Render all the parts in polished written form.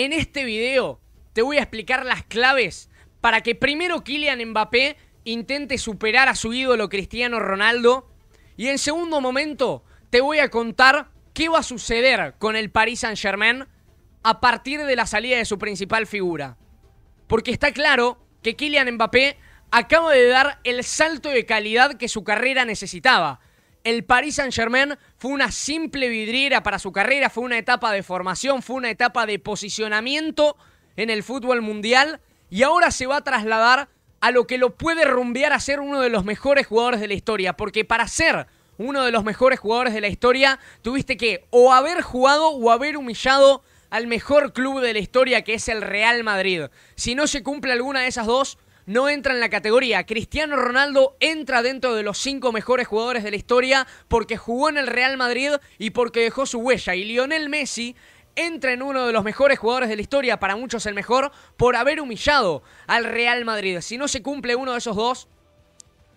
En este video te voy a explicar las claves para que primero Kylian Mbappé intente superar a su ídolo Cristiano Ronaldo, y en segundo momento te voy a contar qué va a suceder con el Paris Saint-Germain a partir de la salida de su principal figura. Porque está claro que Kylian Mbappé acaba de dar el salto de calidad que su carrera necesitaba. El Paris Saint-Germain fue una simple vidriera para su carrera, fue una etapa de formación, fue una etapa de posicionamiento en el fútbol mundial, y ahora se va a trasladar a lo que lo puede rumbear a ser uno de los mejores jugadores de la historia. Porque para ser uno de los mejores jugadores de la historia tuviste que o haber jugado o haber humillado al mejor club de la historia, que es el Real Madrid. Si no se cumple alguna de esas dos, no entra en la categoría. Cristiano Ronaldo entra dentro de los 5 mejores jugadores de la historia porque jugó en el Real Madrid y porque dejó su huella. Y Lionel Messi entra en uno de los mejores jugadores de la historia, para muchos el mejor, por haber humillado al Real Madrid. Si no se cumple uno de esos dos,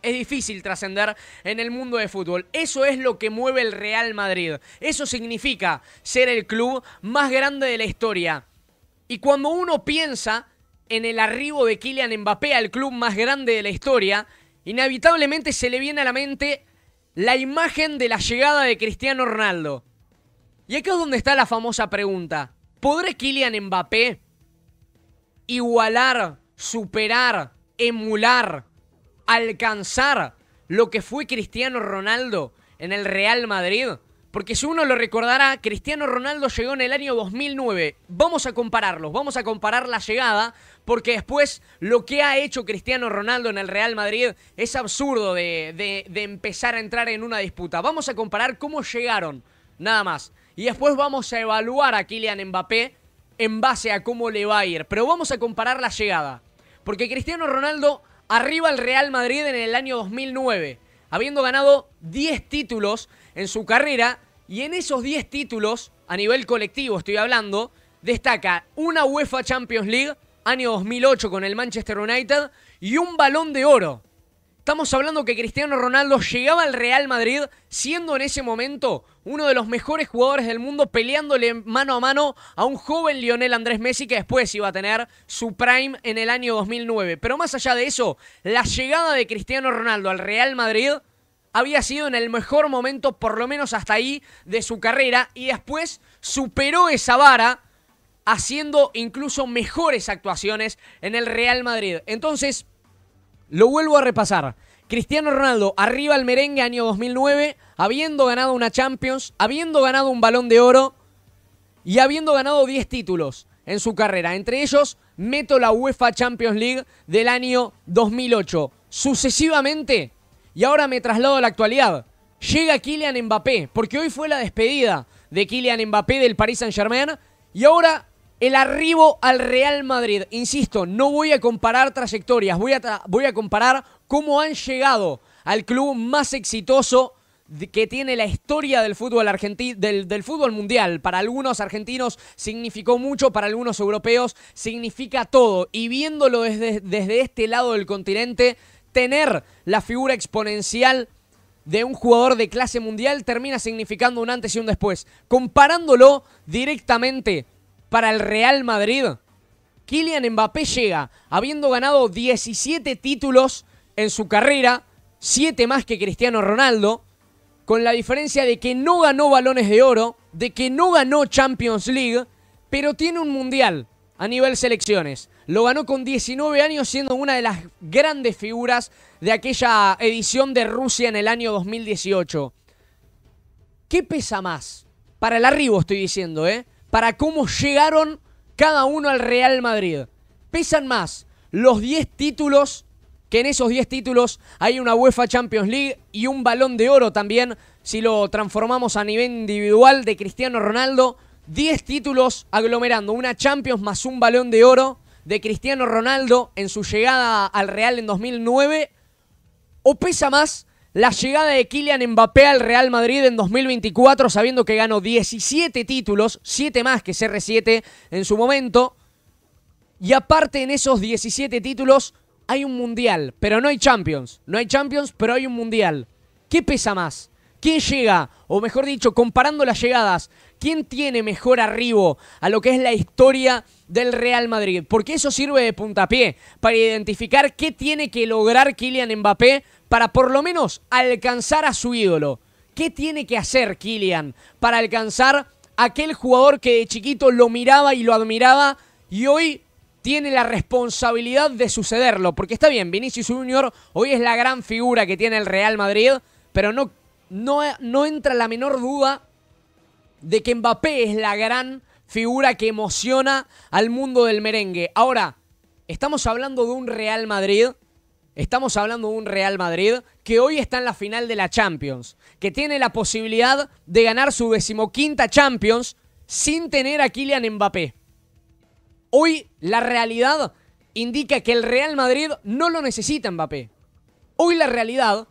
es difícil trascender en el mundo de fútbol. Eso es lo que mueve el Real Madrid. Eso significa ser el club más grande de la historia. Y cuando uno piensa en el arribo de Kylian Mbappé al club más grande de la historia, inevitablemente se le viene a la mente la imagen de la llegada de Cristiano Ronaldo. Y acá es donde está la famosa pregunta: ¿podrá Kylian Mbappé igualar, superar, emular, alcanzar lo que fue Cristiano Ronaldo en el Real Madrid? Porque si uno lo recordará, Cristiano Ronaldo llegó en el año 2009. Vamos a compararlos, vamos a comparar la llegada, porque después lo que ha hecho Cristiano Ronaldo en el Real Madrid es absurdo de empezar a entrar en una disputa. Vamos a comparar cómo llegaron, nada más. Y después vamos a evaluar a Kylian Mbappé en base a cómo le va a ir. Pero vamos a comparar la llegada. Porque Cristiano Ronaldo arriba al Real Madrid en el año 2009, habiendo ganado 10 títulos en su carrera, y en esos 10 títulos, a nivel colectivo estoy hablando, destaca una UEFA Champions League, año 2008 con el Manchester United, y un Balón de Oro. Estamos hablando que Cristiano Ronaldo llegaba al Real Madrid siendo en ese momento uno de los mejores jugadores del mundo, peleándole mano a mano a un joven Lionel Andrés Messi, que después iba a tener su prime en el año 2009. Pero más allá de eso, la llegada de Cristiano Ronaldo al Real Madrid había sido en el mejor momento, por lo menos hasta ahí, de su carrera, y después superó esa vara haciendo incluso mejores actuaciones en el Real Madrid. Entonces, lo vuelvo a repasar. Cristiano Ronaldo arriba al merengue año 2009, habiendo ganado una Champions, habiendo ganado un Balón de Oro y habiendo ganado 10 títulos en su carrera. Entre ellos, meto la UEFA Champions League del año 2008. Sucesivamente, y ahora me traslado a la actualidad, llega Kylian Mbappé, porque hoy fue la despedida de Kylian Mbappé del Paris Saint-Germain, y ahora el arribo al Real Madrid. Insisto, no voy a comparar trayectorias, voy a comparar cómo han llegado al club más exitoso que tiene la historia del fútbol argentino, del fútbol mundial. Para algunos argentinos significó mucho, para algunos europeos significa todo. Y viéndolo desde este lado del continente, tener la figura exponencial de un jugador de clase mundial termina significando un antes y un después. Comparándolo directamente para el Real Madrid, Kylian Mbappé llega habiendo ganado 17 títulos en su carrera, 7 más que Cristiano Ronaldo, con la diferencia de que no ganó Balones de Oro, de que no ganó Champions League, pero tiene un mundial a nivel selecciones. Lo ganó con 19 años, siendo una de las grandes figuras de aquella edición de Rusia en el año 2018. ¿Qué pesa más? Para el arribo estoy diciendo, para cómo llegaron cada uno al Real Madrid. ¿Pesan más los 10 títulos, que en esos 10 títulos hay una UEFA Champions League y un Balón de Oro también, si lo transformamos a nivel individual de Cristiano Ronaldo? 10 títulos aglomerando una Champions más un Balón de Oro de Cristiano Ronaldo en su llegada al Real en 2009, o pesa más la llegada de Kylian Mbappé al Real Madrid en 2024, sabiendo que ganó 17 títulos, 7 más que CR7 en su momento, y aparte en esos 17 títulos hay un Mundial, pero no hay Champions, pero hay un Mundial. ¿Qué pesa más? ¿Quién llega? O mejor dicho, comparando las llegadas, ¿quién tiene mejor arribo a lo que es la historia del Real Madrid? Porque eso sirve de puntapié para identificar qué tiene que lograr Kylian Mbappé para por lo menos alcanzar a su ídolo. ¿Qué tiene que hacer Kylian para alcanzar a aquel jugador que de chiquito lo miraba y lo admiraba y hoy tiene la responsabilidad de sucederlo? Porque está bien, Vinicius Junior hoy es la gran figura que tiene el Real Madrid, pero no entra la menor duda de que Mbappé es la gran figura que emociona al mundo del merengue. Ahora, estamos hablando de un Real Madrid, que hoy está en la final de la Champions, que tiene la posibilidad de ganar su 15ª Champions sin tener a Kylian Mbappé. Hoy la realidad indica que el Real Madrid no lo necesita Mbappé. Hoy la realidad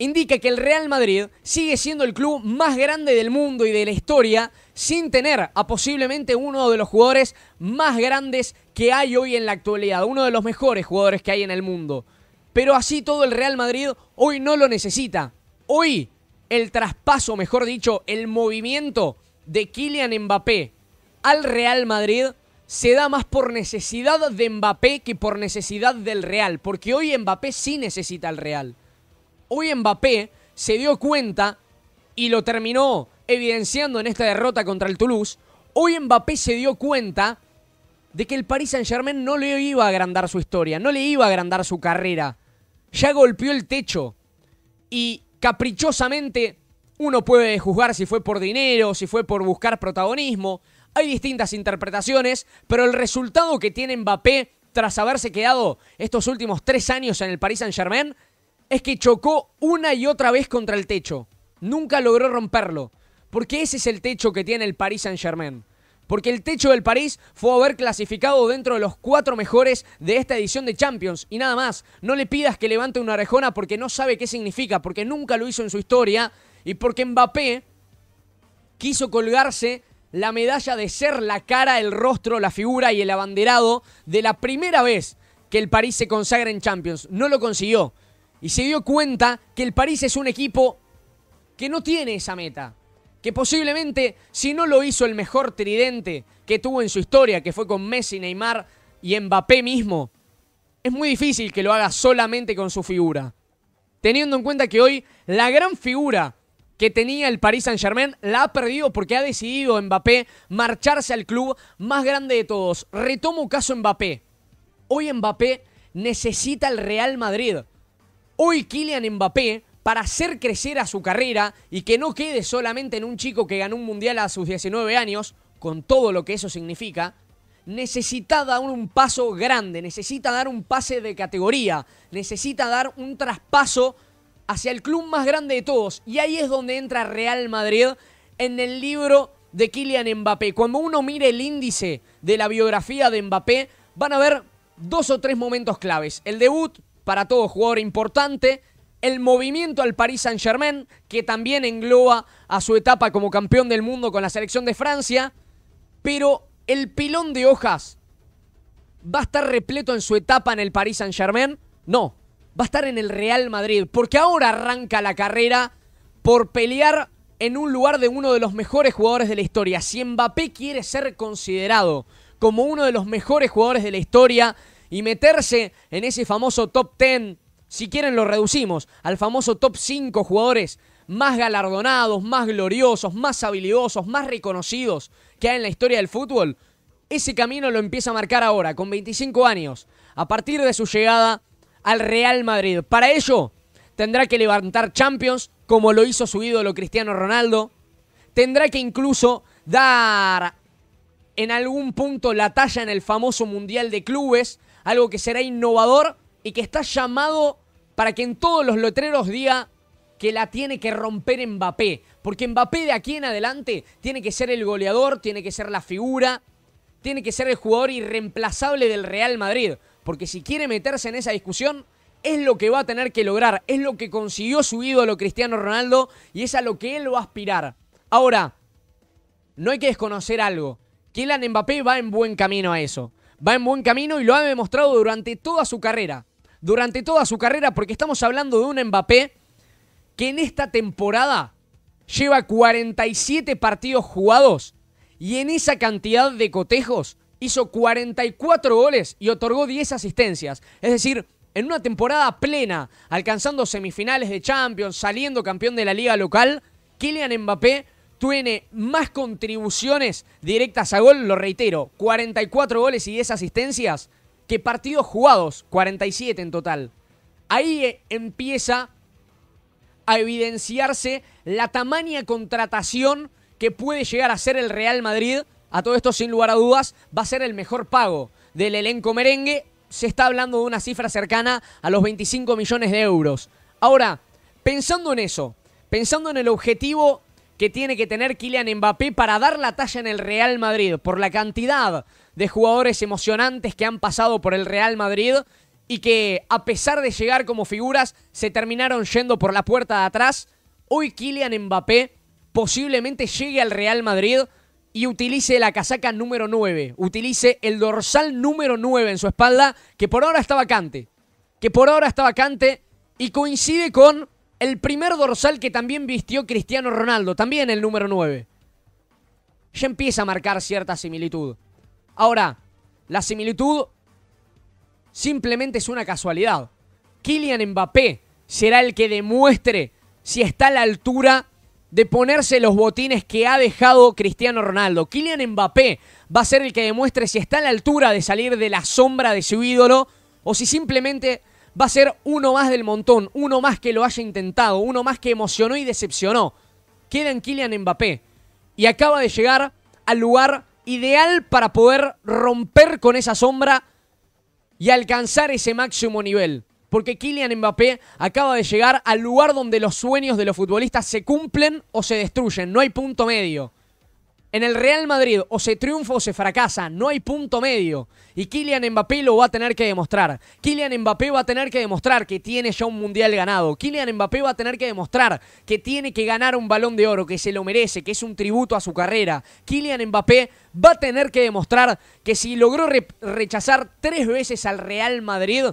indica que el Real Madrid sigue siendo el club más grande del mundo y de la historia sin tener a posiblemente uno de los jugadores más grandes que hay hoy en la actualidad, uno de los mejores jugadores que hay en el mundo. Pero así todo el Real Madrid hoy no lo necesita. Hoy el traspaso, mejor dicho, el movimiento de Kylian Mbappé al Real Madrid se da más por necesidad de Mbappé que por necesidad del Real, porque hoy Mbappé sí necesita al Real. Hoy Mbappé se dio cuenta, y lo terminó evidenciando en esta derrota contra el Toulouse, hoy Mbappé se dio cuenta de que el Paris Saint-Germain no le iba a agrandar su historia, no le iba a agrandar su carrera. Ya golpeó el techo y caprichosamente uno puede juzgar si fue por dinero, si fue por buscar protagonismo. Hay distintas interpretaciones, pero el resultado que tiene Mbappé tras haberse quedado estos últimos 3 años en el Paris Saint-Germain es que chocó una y otra vez contra el techo. Nunca logró romperlo. Porque ese es el techo que tiene el Paris Saint-Germain. Porque el techo del París fue haber clasificado dentro de los 4 mejores de esta edición de Champions. Y nada más, no le pidas que levante una orejona porque no sabe qué significa, porque nunca lo hizo en su historia y porque Mbappé quiso colgarse la medalla de ser la cara, el rostro, la figura y el abanderado de la primera vez que el París se consagra en Champions. No lo consiguió. Y se dio cuenta que el París es un equipo que no tiene esa meta. Que posiblemente, si no lo hizo el mejor tridente que tuvo en su historia, que fue con Messi, Neymar y Mbappé mismo, es muy difícil que lo haga solamente con su figura. Teniendo en cuenta que hoy la gran figura que tenía el Paris Saint-Germain la ha perdido porque ha decidido Mbappé marcharse al club más grande de todos. Retomo caso Mbappé. Hoy Mbappé necesita el Real Madrid. Hoy Kylian Mbappé, para hacer crecer a su carrera y que no quede solamente en un chico que ganó un mundial a sus 19 años, con todo lo que eso significa, necesita dar un paso grande, necesita dar un pase de categoría, necesita dar un traspaso hacia el club más grande de todos. Y ahí es donde entra Real Madrid en el libro de Kylian Mbappé. Cuando uno mire el índice de la biografía de Mbappé, van a ver 2 o 3 momentos claves. El debut, para todo jugador importante, el movimiento al Paris Saint-Germain, que también engloba a su etapa como campeón del mundo con la selección de Francia, pero el pilón de hojas va a estar repleto en su etapa en el Paris Saint-Germain. No, va a estar en el Real Madrid, porque ahora arranca la carrera por pelear en un lugar de uno de los mejores jugadores de la historia. Si Mbappé quiere ser considerado como uno de los mejores jugadores de la historia y meterse en ese famoso top 10, si quieren lo reducimos, al famoso top 5 jugadores más galardonados, más gloriosos, más habilidosos, más reconocidos que hay en la historia del fútbol, ese camino lo empieza a marcar ahora, con 25 años, a partir de su llegada al Real Madrid. Para ello, tendrá que levantar Champions, como lo hizo su ídolo Cristiano Ronaldo. Tendrá que incluso dar en algún punto la talla en el famoso Mundial de Clubes, algo que será innovador y que está llamado para que en todos los letreros diga que la tiene que romper Mbappé. Porque Mbappé de aquí en adelante tiene que ser el goleador, tiene que ser la figura, tiene que ser el jugador irreemplazable del Real Madrid. Porque si quiere meterse en esa discusión, es lo que va a tener que lograr. Es lo que consiguió su ídolo Cristiano Ronaldo y es a lo que él va a aspirar. Ahora, no hay que desconocer algo. Kylian Mbappé va en buen camino a eso. Va en buen camino y lo ha demostrado durante toda su carrera. Durante toda su carrera, porque estamos hablando de un Mbappé que en esta temporada lleva 47 partidos jugados y en esa cantidad de cotejos hizo 44 goles y otorgó 10 asistencias. Es decir, en una temporada plena, alcanzando semifinales de Champions, saliendo campeón de la liga local, Kylian Mbappé tiene más contribuciones directas a gol, lo reitero, 44 goles y 10 asistencias, que partidos jugados, 47 en total. Ahí empieza a evidenciarse la tamaña contratación que puede llegar a ser el Real Madrid. A todo esto, sin lugar a dudas, va a ser el mejor pago del elenco merengue. Se está hablando de una cifra cercana a los 25 millones de euros. Ahora, pensando en eso, pensando en el objetivo que tiene que tener Kylian Mbappé para dar la talla en el Real Madrid, por la cantidad de jugadores emocionantes que han pasado por el Real Madrid y que, a pesar de llegar como figuras, se terminaron yendo por la puerta de atrás, hoy Kylian Mbappé posiblemente llegue al Real Madrid y utilice la casaca número 9, utilice el dorsal número 9 en su espalda, que por ahora está vacante, y coincide con el primer dorsal que también vistió Cristiano Ronaldo, también el número 9. Ya empieza a marcar cierta similitud. Ahora, la similitud simplemente es una casualidad. Kylian Mbappé será el que demuestre si está a la altura de ponerse los botines que ha dejado Cristiano Ronaldo. Kylian Mbappé va a ser el que demuestre si está a la altura de salir de la sombra de su ídolo o si simplemente va a ser uno más del montón, uno más que lo haya intentado, uno más que emocionó y decepcionó. Queda en Kylian Mbappé y acaba de llegar al lugar ideal para poder romper con esa sombra y alcanzar ese máximo nivel. Porque Kylian Mbappé acaba de llegar al lugar donde los sueños de los futbolistas se cumplen o se destruyen. No hay punto medio. En el Real Madrid o se triunfa o se fracasa. No hay punto medio. Y Kylian Mbappé lo va a tener que demostrar. Kylian Mbappé va a tener que demostrar que tiene ya un mundial ganado. Kylian Mbappé va a tener que demostrar que tiene que ganar un Balón de Oro, que se lo merece, que es un tributo a su carrera. Kylian Mbappé va a tener que demostrar que si logró rechazar 3 veces al Real Madrid,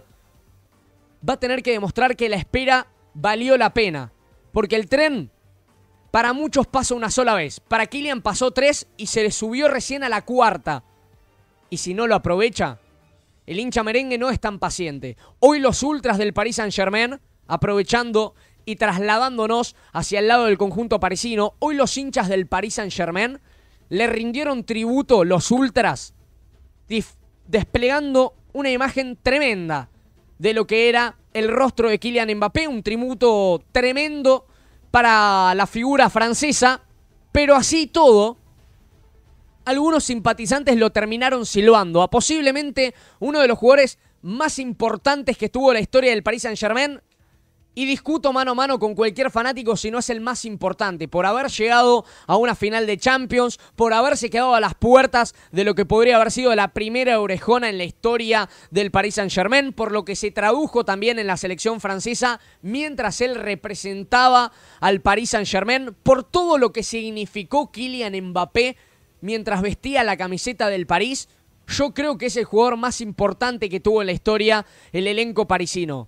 va a tener que demostrar que la espera valió la pena. Porque el tren, para muchos, pasa una sola vez. Para Kylian pasó 3 y se le subió recién a la 4ª. Y si no lo aprovecha, el hincha merengue no es tan paciente. Hoy los ultras del Paris Saint-Germain, aprovechando y trasladándonos hacia el lado del conjunto parisino, hoy los hinchas del Paris Saint-Germain le rindieron tributo, los ultras, desplegando una imagen tremenda de lo que era el rostro de Kylian Mbappé, un tributo tremendo para la figura francesa, pero así todo, algunos simpatizantes lo terminaron silbando a posiblemente uno de los jugadores más importantes que tuvo la historia del Paris Saint-Germain, y discuto mano a mano con cualquier fanático si no es el más importante, por haber llegado a una final de Champions, por haberse quedado a las puertas de lo que podría haber sido la primera orejona en la historia del Paris Saint-Germain, por lo que se tradujo también en la selección francesa mientras él representaba al Paris Saint-Germain, por todo lo que significó Kylian Mbappé mientras vestía la camiseta del París. Yo creo que es el jugador más importante que tuvo en la historia el elenco parisino.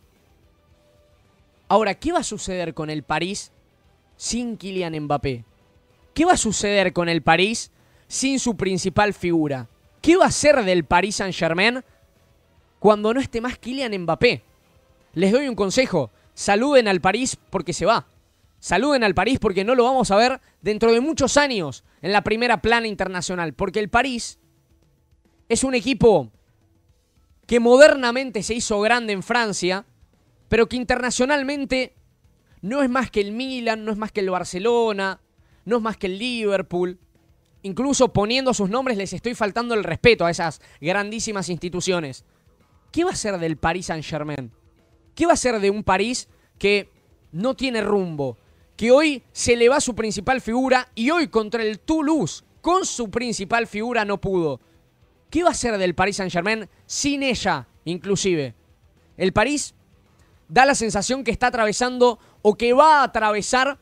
Ahora, ¿qué va a suceder con el París sin Kylian Mbappé? ¿Qué va a suceder con el París sin su principal figura? ¿Qué va a ser del Paris Saint-Germain cuando no esté más Kylian Mbappé? Les doy un consejo. Saluden al París porque se va. Saluden al París porque no lo vamos a ver dentro de muchos años en la primera plana internacional. Porque el París es un equipo que modernamente se hizo grande en Francia, pero que internacionalmente no es más que el Milan, no es más que el Barcelona, no es más que el Liverpool. Incluso poniendo sus nombres les estoy faltando el respeto a esas grandísimas instituciones. ¿Qué va a ser del Paris Saint-Germain? ¿Qué va a ser de un París que no tiene rumbo? Que hoy se le va su principal figura y hoy contra el Toulouse, con su principal figura, no pudo. ¿Qué va a ser del Paris Saint-Germain sin ella, inclusive? El París da la sensación que está atravesando o que va a atravesar,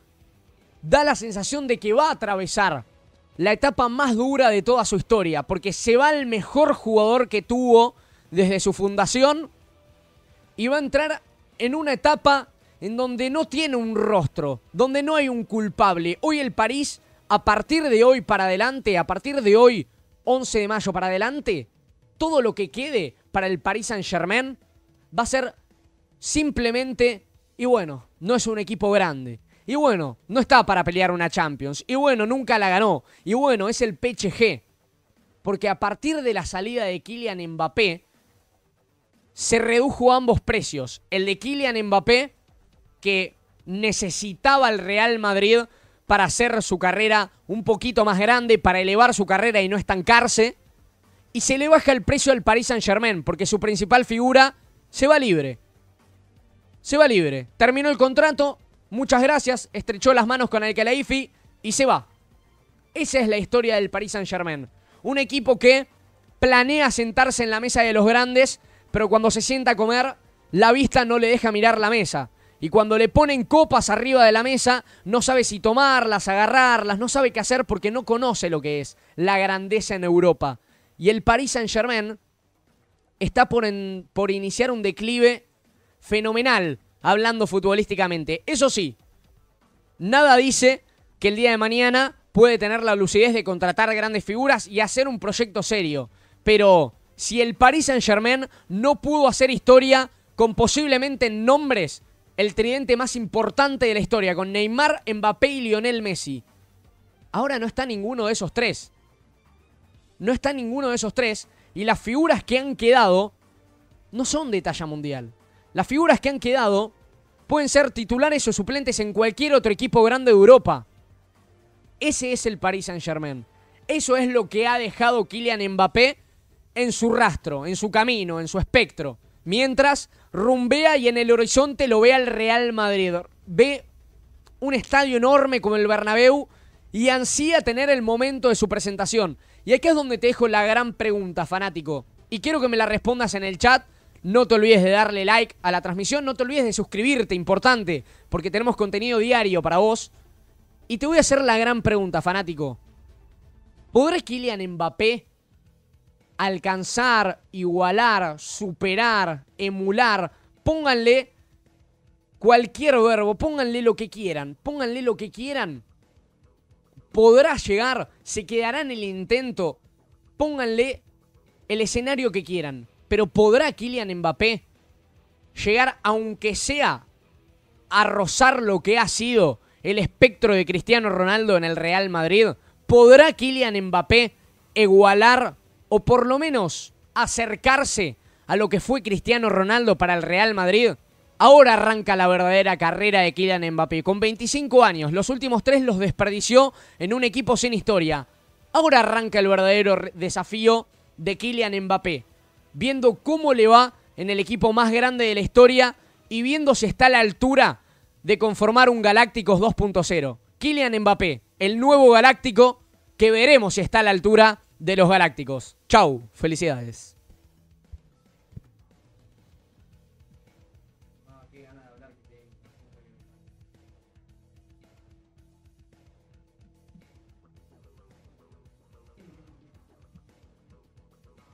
la etapa más dura de toda su historia, porque se va el mejor jugador que tuvo desde su fundación y va a entrar en una etapa en donde no tiene un rostro, donde no hay un culpable. Hoy el París, a partir de hoy para adelante, a partir de hoy, 11 de mayo para adelante, todo lo que quede para el Paris Saint-Germain va a ser simplemente, y bueno, no es un equipo grande, y bueno, no está para pelear una Champions, y bueno, nunca la ganó, y bueno, es el PSG. Porque a partir de la salida de Kylian Mbappé, se redujo a ambos precios. El de Kylian Mbappé, que necesitaba el Real Madrid para hacer su carrera un poquito más grande, para elevar su carrera y no estancarse. Y se le baja el precio al Paris Saint-Germain, porque su principal figura se va libre. Se va libre. Terminó el contrato, muchas gracias, estrechó las manos con Al-Khelaifi y se va. Esa es la historia del Paris Saint-Germain. Un equipo que planea sentarse en la mesa de los grandes, pero cuando se sienta a comer, la vista no le deja mirar la mesa. Y cuando le ponen copas arriba de la mesa, no sabe si tomarlas, agarrarlas, no sabe qué hacer porque no conoce lo que es la grandeza en Europa. Y el Paris Saint-Germain está por iniciar un declive fenomenal, hablando futbolísticamente. Eso sí, nada dice que el día de mañana puede tener la lucidez de contratar grandes figuras y hacer un proyecto serio. Pero si el Paris Saint-Germain no pudo hacer historia con posiblemente nombres el tridente más importante de la historia, con Neymar, Mbappé y Lionel Messi, ahora no está ninguno de esos tres. No está ninguno de esos tres y las figuras que han quedado no son de talla mundial. Las figuras que han quedado pueden ser titulares o suplentes en cualquier otro equipo grande de Europa. Ese es el Paris Saint-Germain. Eso es lo que ha dejado Kylian Mbappé en su rastro, en su camino, en su espectro. Mientras rumbea y en el horizonte lo ve al Real Madrid. Ve un estadio enorme como el Bernabéu y ansía tener el momento de su presentación. Y aquí es donde te dejo la gran pregunta, fanático. Y quiero que me la respondas en el chat. No te olvides de darle like a la transmisión. No te olvides de suscribirte, importante. Porque tenemos contenido diario para vos. Y te voy a hacer la gran pregunta, fanático. ¿Podrá Kylian Mbappé alcanzar, igualar, superar, emular? Pónganle cualquier verbo. Pónganle lo que quieran. Pónganle lo que quieran. ¿Podrá llegar? ¿Se quedará en el intento? Pónganle el escenario que quieran. Pero ¿podrá Kylian Mbappé llegar, aunque sea, a rozar lo que ha sido el espectro de Cristiano Ronaldo en el Real Madrid? ¿Podrá Kylian Mbappé igualar o por lo menos acercarse a lo que fue Cristiano Ronaldo para el Real Madrid? Ahora arranca la verdadera carrera de Kylian Mbappé. Con 25 años, los últimos 3 los desperdició en un equipo sin historia. Ahora arranca el verdadero desafío de Kylian Mbappé. Viendo cómo le va en el equipo más grande de la historia y viendo si está a la altura de conformar un Galácticos 2.0. Kylian Mbappé, el nuevo Galáctico, que veremos si está a la altura de los Galácticos. Chau, felicidades.